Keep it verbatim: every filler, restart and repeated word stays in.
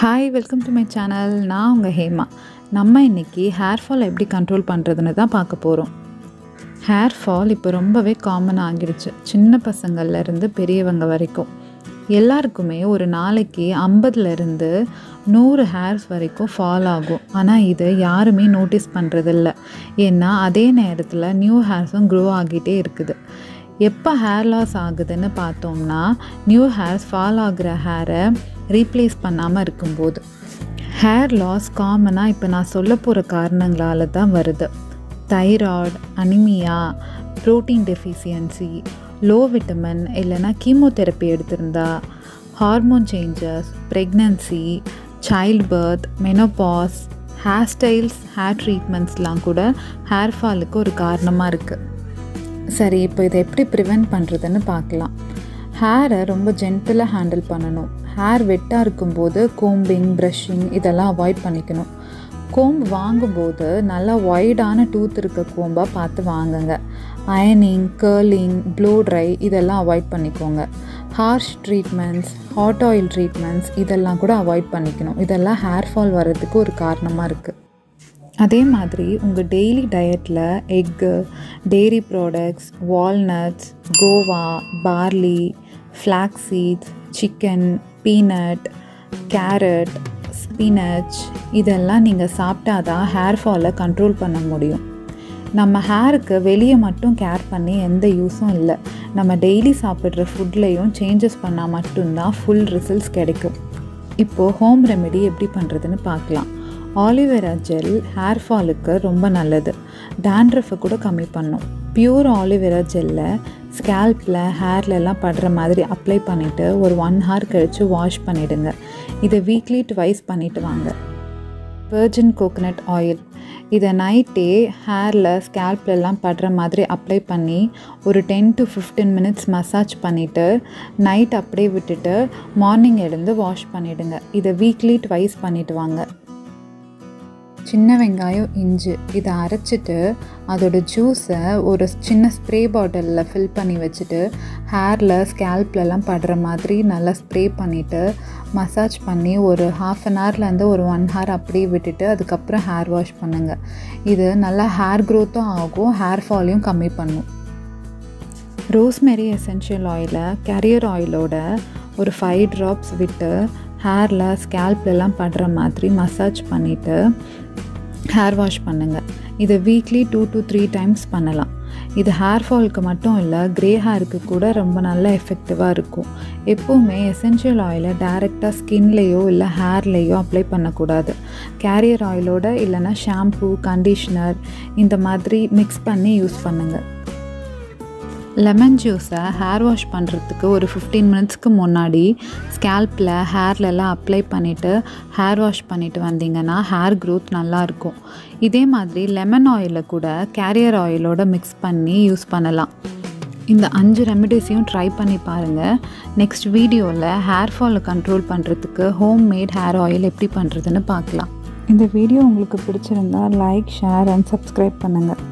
Hi, welcome to my channel. நான் உங்கள் ஹேமா. நம்ம இன்றைக்கி ஹேர் ஃபால் எப்படி கண்ட்ரோல் பண்ணுறதுன்னு தான் பார்க்க போகிறோம். ஹேர் ஃபால் இப்போ ரொம்பவே காமன் ஆகிடுச்சு. சின்ன பசங்கள்லேருந்து பெரியவங்க வரைக்கும் எல்லாருக்குமே ஒரு நாளைக்கு ஐம்பதுலேருந்து நூறு ஹேர்ஸ் வரைக்கும் ஃபால் ஆகும். ஆனால் இதை யாருமே நோட்டீஸ் பண்ணுறதில்ல. ஏன்னா அதே நேரத்தில் நியூ ஹேர்ஸும் க்ரோ ஆகிட்டே இருக்குது. எப்போ ஹேர் லாஸ் ஆகுதுன்னு பார்த்தோம்னா, நியூ ஹேர்ஸ் ஃபால் ஆகிற ஹேரை ரீப்ளேஸ் பண்ணாமல் இருக்கும்போது. ஹேர் லாஸ் காமனாக இப்போ நான் சொல்ல போகிற காரணங்களால் தான் வருது. Thyroid, anaemia, protein deficiency, low vitamin இல்லைனா கீமோதெரப்பி எடுத்திருந்தா, hormone changes, pregnancy, child birth, menopause, hair styles, hair ட்ரீட்மெண்ட்ஸ்லாம் கூட ஹேர் ஃபாலுக்கு ஒரு காரணமாக இருக்குது. சரி, இப்போ இதை எப்படி ப்ரிவெண்ட் பண்ணுறதுன்னு பார்க்கலாம். ஹேரை ரொம்ப ஜென்டிலாக ஹேண்டில் பண்ணணும். ஹேர் வெட்டாக இருக்கும்போது கோம்பிங், ப்ரஷிங் இதெல்லாம் அவாய்ட் பண்ணிக்கணும். கோம்பு வாங்கும்போது நல்லா ஒய்டான டூத் இருக்க கோம்பாக பார்த்து வாங்குங்க. அயனிங், கேர்லிங், ப்ளோ ட்ரை இதெல்லாம் அவாய்ட் பண்ணிக்கோங்க. Harsh treatments, hot oil treatments இதெல்லாம் கூட அவாய்ட் பண்ணிக்கணும். இதெல்லாம் ஹேர் ஃபால் வர்றதுக்கு ஒரு காரணமாக இருக்குது. அதே மாதிரி உங்கள் டெய்லி டயட்டில் எக்கு, டெய்ரி ப்ராடக்ட்ஸ், வால்நட்ஸ், கோவா, barley, flax seeds, chicken, peanut, carrot, spinach இதெல்லாம் நீங்கள் சாப்பிட்டா தான் ஹேர் ஃபாலை கண்ட்ரோல் பண்ண முடியும். நம்ம ஹேருக்கு வெளியே மட்டும் கேர் பண்ணி எந்த யூஸும் இல்லை. நம்ம டெய்லி சாப்பிட்ற ஃபுட்லேயும் சேஞ்சஸ் பண்ணால் மட்டும்தான் ஃபுல் ரிசல்ட்ஸ் கிடைக்கும். இப்போது ஹோம் ரெமெடி எப்படி பண்ணுறதுன்னு பார்க்கலாம். ஆலிவேரா ஜெல் ஹேர் ஃபாலுக்கு ரொம்ப நல்லது. டேண்ட்ரஃபை கூட கம்மி பண்ணும். பியூர் ஆலிவேரா ஜெல்லை ஸ்கேல்பில், ஹேர்லெலாம் படுற மாதிரி அப்ளை பண்ணிவிட்டு ஒரு ஒன் ஹவர் கழித்து வாஷ் பண்ணிவிடுங்க. இதை வீக்லி ட்வைஸ் பண்ணிவிட்டு வாங்க. வெர்ஜின் கோகனட் ஆயில் இதை நைட்டே ஹேரில், ஸ்கேல்ப்லெலாம் படுற மாதிரி அப்ளை பண்ணி ஒரு ten to fifteen minutes massage பண்ணிவிட்டு நைட் அப்படியே விட்டுட்டு மார்னிங் எழுந்து வாஷ் பண்ணிவிடுங்க. இதை வீக்லி ட்வைஸ் பண்ணிவிட்டு வாங்க. சின்ன வெங்காயம், இஞ்சி இதை அரைச்சிட்டு அதோடய ஜூஸை ஒரு சின்ன ஸ்ப்ரே பாட்டிலில் ஃபில் பண்ணி வச்சுட்டு ஹேரில், ஸ்கேல்ப்லலாம் படுற மாதிரி நல்லா ஸ்ப்ரே பண்ணிவிட்டு மசாஜ் பண்ணி ஒரு ஹாஃப் அன் ஹவர்லேருந்து ஒரு ஒன் ஹவர் அப்படியே விட்டுட்டு அதுக்கப்புறம் ஹேர் வாஷ் பண்ணுங்கள். இது நல்லா ஹேர் க்ரோத்தும் ஆகும், ஹேர் ஃபாலையும் கம்மி பண்ணும். ரோஸ்மெரி எசென்ஷியல் ஆயிலை கேரியர் ஆயிலோட ஒரு ஃபைவ் ட்ராப்ஸ் விட்டு ஹேரில், ஸ்கேல்ப்லலாம் படுற மாதிரி மசாஜ் பண்ணிவிட்டு ஹேர் வாஷ் பண்ணுங்கள். இதை weekly two to three times பண்ணலாம். இது ஹேர் ஃபாலுக்கு மட்டும் இல்லை, க்ரே ஹேருக்கு கூட ரொம்ப நல்ல எஃபெக்டிவாக இருக்கும். எப்போவுமே எசென்ஷியல் ஆயிலை டைரெக்டாக ஸ்கின்லேயோ இல்லை ஹேர்லேயோ அப்ளை பண்ணக்கூடாது. கேரியர் ஆயிலோட இல்லைனா ஷாம்பு, கண்டிஷ்னர் இந்த மாதிரி மிக்ஸ் பண்ணி யூஸ் பண்ணுங்கள். லெமன் ஜூஸை ஹேர் வாஷ் பண்ணுறதுக்கு ஒரு ஃபிஃப்டீன் மினிட்ஸ்க்கு முன்னாடி ஸ்கேல்பில், ஹேர்லெலாம் அப்ளை பண்ணிவிட்டு ஹேர் வாஷ் பண்ணிவிட்டு வந்தீங்கன்னா ஹேர் க்ரோத் நல்லாயிருக்கும். இதே மாதிரி லெமன் ஆயிலை கூட கேரியர் ஆயிலோட மிக்ஸ் பண்ணி யூஸ் பண்ணலாம். இந்த அஞ்சு ரெமிடிஸையும் ட்ரை பண்ணி பாருங்கள். நெக்ஸ்ட் வீடியோவில் ஹேர் ஃபாலை கண்ட்ரோல் பண்ணுறதுக்கு ஹோம் மேட் ஹேர் ஆயில் எப்படி பண்ணுறதுன்னு பார்க்கலாம். இந்த வீடியோ உங்களுக்கு பிடிச்சிருந்தா லைக், ஷேர் அண்ட் சப்ஸ்கிரைப் பண்ணுங்கள்.